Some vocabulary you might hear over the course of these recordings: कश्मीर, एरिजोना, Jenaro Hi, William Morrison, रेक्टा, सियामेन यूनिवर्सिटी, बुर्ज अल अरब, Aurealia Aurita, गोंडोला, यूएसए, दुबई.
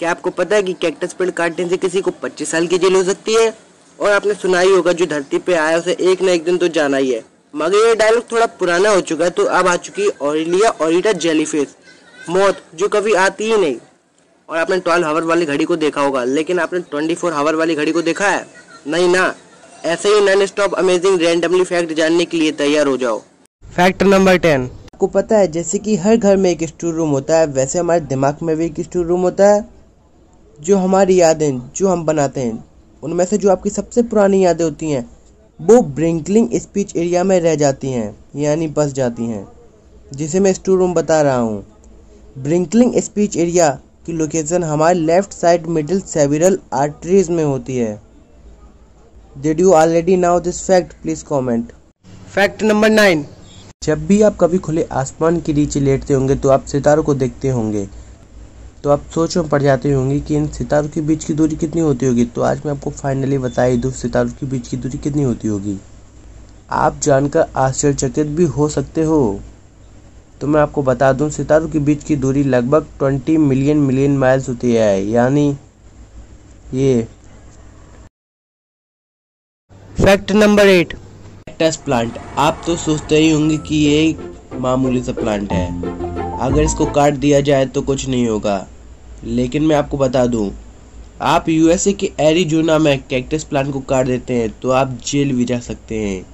क्या आपको पता है कि कैक्टस पेड़ काटने से किसी को 25 साल की जेल हो सकती है? और आपने सुना ही होगा जो धरती पे आया उसे एक ना एक दिन तो जाना ही है। मगर ये डायलॉग थोड़ा पुराना हो चुका है, तो अब आ चुकी है ऑरेलिया ऑरिटा जेलीफिश, मौत जो कभी आती ही नहीं। और आपने 12 आवर वाली घड़ी को देखा होगा, लेकिन आपने 24 आवर वाली घड़ी को देखा है? नहीं ना। ऐसे ही non stop amazing randomly fact जानने के लिए तैयार हो जाओ। Fact number 10। आपको पता है जैसे कि हर घर में एक स्टोर रूम होता है, वैसे हमारे दिमाग में भी एक स्टोर रूम होता है। जो हमारी यादें जो हम बनाते हैं, उनमें से जो आपकी सबसे पुरानी यादें होती हैं वो ब्रिंकलिंग स्पीच एरिया में रह जाती हैं, यानी बस जाती हैं, जिसे मैं स्टोर रूम बता रहा हूँ। ब्रिंकलिंग स्पीच एरिया की लोकेशन हमारे left side middle several arteries में होती है। Did you already know this fact? Please comment. Fact number 9. जब भी आप कभी खुले आसमान के नीचे लेटते होंगे तो आप सितारों को देखते होंगे, तो आप सोच में पड़ जाते होंगे कि इन सितारों के बीच की दूरी कितनी होती होगी। तो आज मैं आपको फाइनली बता ही दूं सितारों के बीच की दूरी कितनी होती होगी। आप जानकर आश्चर्यचकित भी हो सकते हो, तो मैं आपको बता दूं सितारों के बीच की दूरी लगभग 20 मिलियन माइल्स होती है, यानी ये। Fact number 8। Cactus plant. आप तो सोचते ही होंगे कि ये मामूली सा प्लांट है, अगर इसको काट दिया जाए तो कुछ नहीं होगा, लेकिन मैं आपको बता दूं आप यूएसए के एरिजोना में कैक्टस प्लांट को काट देते हैं तो आप जेल भी जा सकते हैं,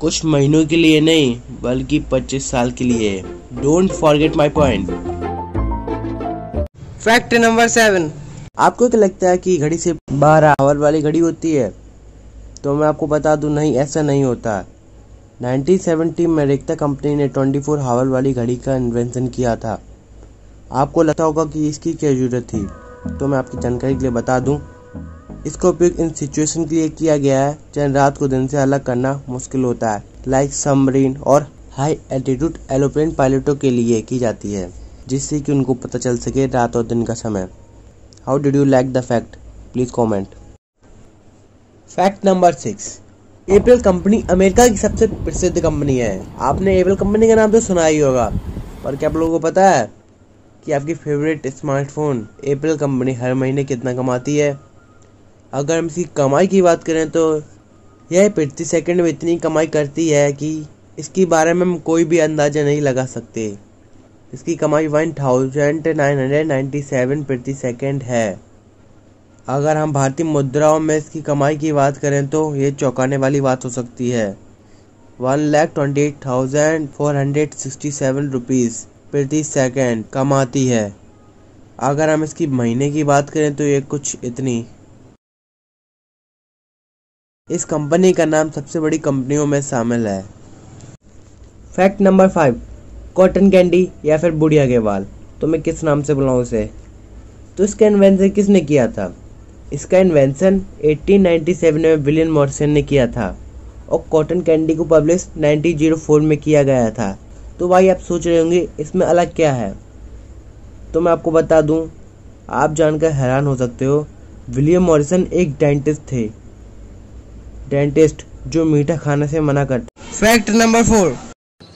कुछ महीनों के लिए नहीं बल्कि 25 साल के लिए। Don't forget my point. Fact number 7। आपको क्या लगता है कि घड़ी से 12 आवर वाली घड़ी होती है? तो मैं आपको बता दूं नहीं, ऐसा नहीं होता। 1970 में रेक्टा कंपनी ने 24 आवर वाली घड़ी का इन्वेंशन किया था। आपको लगता होगा कि इसकी क्या जरूरत थी, तो मैं आपकी जानकारी के लिए बता दूं इसका उपयोग इन सिचुएशन के लिए किया गया है जहाँ रात को दिन से अलग करना मुश्किल होता है, लाइक सबमरीन और हाई एल्टीट्यूड एरोप्लेन पायलटों के लिए की जाती है, जिससे कि उनको पता चल सके रात और दिन का समय। How did you like the fact? Please comment. Fact number 6। Apple company America की सबसे प्रसिद्ध कंपनी है। आपने एप्पल कंपनी का नाम तो सुना ही होगा, पर क्या आप लोगों को पता है कि आपकी फेवरेट स्मार्टफोन एप्पल कंपनी हर महीने कितना कमाती है? अगर हम इसकी कमाई की बात करें तो यह प्रति सेकंड में इतनी कमाई करती है कि इसके बारे में हम कोई भी अंदाज़ा नहीं लगा सकते। इसकी कमाई 1997 प्रति सेकेंड है। अगर हम भारतीय मुद्राओं में इसकी कमाई की बात करें तो ये चौंकाने वाली बात हो सकती है, 1,28,467 रुपीज़ प्रति सेकंड कमाती है। अगर हम इसकी महीने की बात करें तो ये कुछ इतनी। इस कंपनी का नाम सबसे बड़ी कंपनियों में शामिल है। Fact number 5। कॉटन कैंडी या फिर बुढ़िया के बाल, तो मैं किस नाम से बुलाऊँ उसे, तो इसका इन्वेंशन किसने किया था? इसका इन्वेंशन 1897 में विलियम मॉरिसन ने किया था और कॉटन कैंडी को पब्लिश 1904 में किया गया था। तो भाई आप सोच रहे होंगे इसमें अलग क्या है, तो मैं आपको बता दूं आप जानकर हैरान हो सकते हो। विलियम मॉरिसन एक डेंटिस्ट थे, डेंटिस्ट जो मीठा खाने से मना करते। Fact number 4।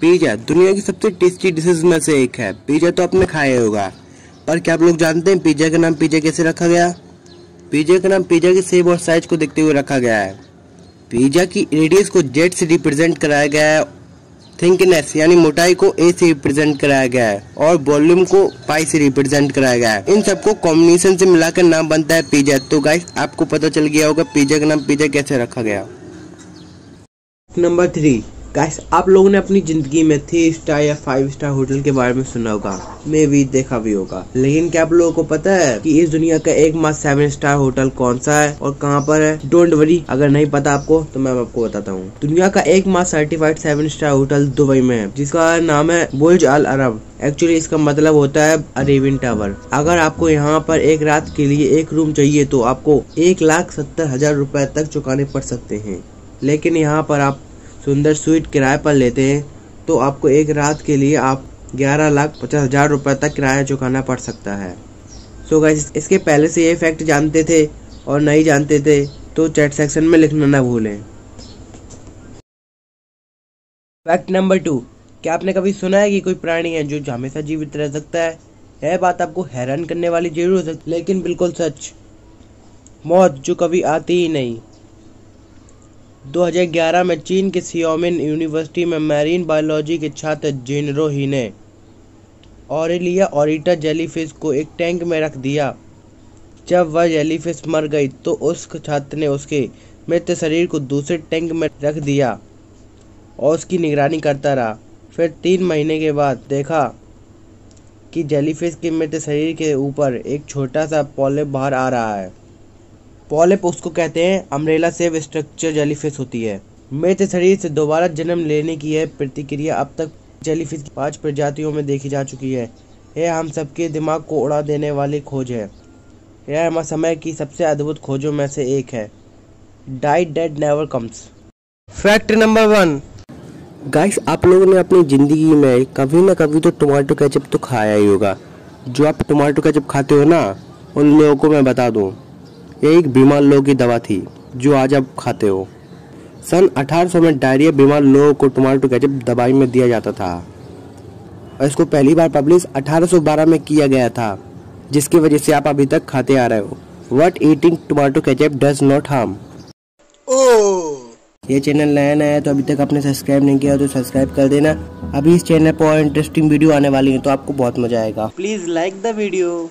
पिज्जा दुनिया की सबसे टेस्टी डिशेज में से एक है। पिज्जा तो आपने खाया होगा, पर क्या आप लोग जानते हैं पिज्जा का नाम पिज्जा कैसे रखा गया? पिज्जा का नाम पिज्जा के शेप और साइज को देखते हुए रखा गया है। पिज्जा की रेडियस को जेड से रिप्रेजेंट कराया गया है, थिकनेस यानी मोटाई को ए से रिप्रेजेंट कराया गया है और वॉल्यूम को पाई से रिप्रेजेंट कराया गया है। इन सबको कॉम्बिनेशन से मिलाकर नाम बनता है पिज्जा। तो गाइस आपको पता चल गया होगा पिज्जा का नाम पिज्जा कैसे रखा गया। नंबर 3। गाइस आप लोगों ने अपनी जिंदगी में 3 स्टार या 5 स्टार होटल के बारे में सुना होगा, मे भी देखा भी होगा, लेकिन क्या आप लोगों को पता है कि इस दुनिया का एकमात्र 7 स्टार होटल कौन सा है और कहाँ पर है? डोंट वरी, अगर नहीं पता आपको तो मैं आपको बताता हूँ। दुनिया का एकमात्र सर्टिफाइड 7 स्टार होटल दुबई में है, जिसका नाम है बुर्ज अल अरब। एक्चुअली इसका मतलब होता है अरेबियन टावर। अगर आपको यहाँ पर एक रात के लिए एक रूम चाहिए तो आपको 1,70,000 रुपए तक चुकाने पड़ सकते हैं, लेकिन यहाँ पर आप सुंदर स्वीट किराए पर लेते हैं तो आपको एक रात के लिए आप 11,50,000 रुपये तक किराया चुकाना पड़ सकता है। सो गाइस इसके पहले से ये फैक्ट जानते थे और नहीं जानते थे तो चैट सेक्शन में लिखना ना भूलें। Fact number 2। क्या आपने कभी सुना है कि कोई प्राणी है जो हमेशा जीवित रह सकता है? यह बात आपको हैरान करने वाली जरूर है, लेकिन बिल्कुल सच। मौत जो कभी आती ही नहीं। 2011 में चीन के सियामेन यूनिवर्सिटी में मैरीन बायोलॉजी के छात्र जेनरो ही ने ऑरेलिया ऑरिटा जेलीफिश को एक टैंक में रख दिया। जब वह जेलीफिश मर गई तो उस छात्र ने उसके मृत शरीर को दूसरे टैंक में रख दिया और उसकी निगरानी करता रहा। फिर 3 महीने के बाद देखा कि जेलीफिश के मृत शरीर के ऊपर एक छोटा सा पॉलिप बाहर आ रहा है। पॉलिप उसको कहते हैं अम्ब्रेला सेव स्ट्रक्चर जेलीफिश होती है। मृत शरीर से दोबारा जन्म लेने की यह प्रतिक्रिया अब तक जेलीफिश की 5 प्रजातियों में देखी जा चुकी है। यह हम सबके दिमाग को उड़ा देने वाली खोज है। यह हमारे समय की सबसे अद्भुत खोजों में से एक है। Die dead never comes. Fact number 1। Guys, आप लोगों ने अपनी ज़िंदगी में कभी ना कभी तो टोमेटो केचप तो खाया ही होगा। जो आप टोमेटो केचप खाते हो ना, उन लोगों को मैं बता दूं, ये एक बीमार लोगों की दवा थी जो आज आप खाते हो। सन 1800 में डायरिया बीमार लोगों को टोमेटो केचप दवाई में दिया जाता था और इसको पहली बार पब्लिश 1812 में किया गया था, जिसकी वजह से आप अभी तक खाते आ रहे हो। What eating tomato ketchup does not harm. ये चैनल नया नया है तो अभी तक आपने सब्सक्राइब नहीं किया तो सब्सक्राइब कर देना। अभी इस चैनल पर इंटरेस्टिंग वीडियो आने वाली है तो आपको बहुत मजा आएगा। Please like the video.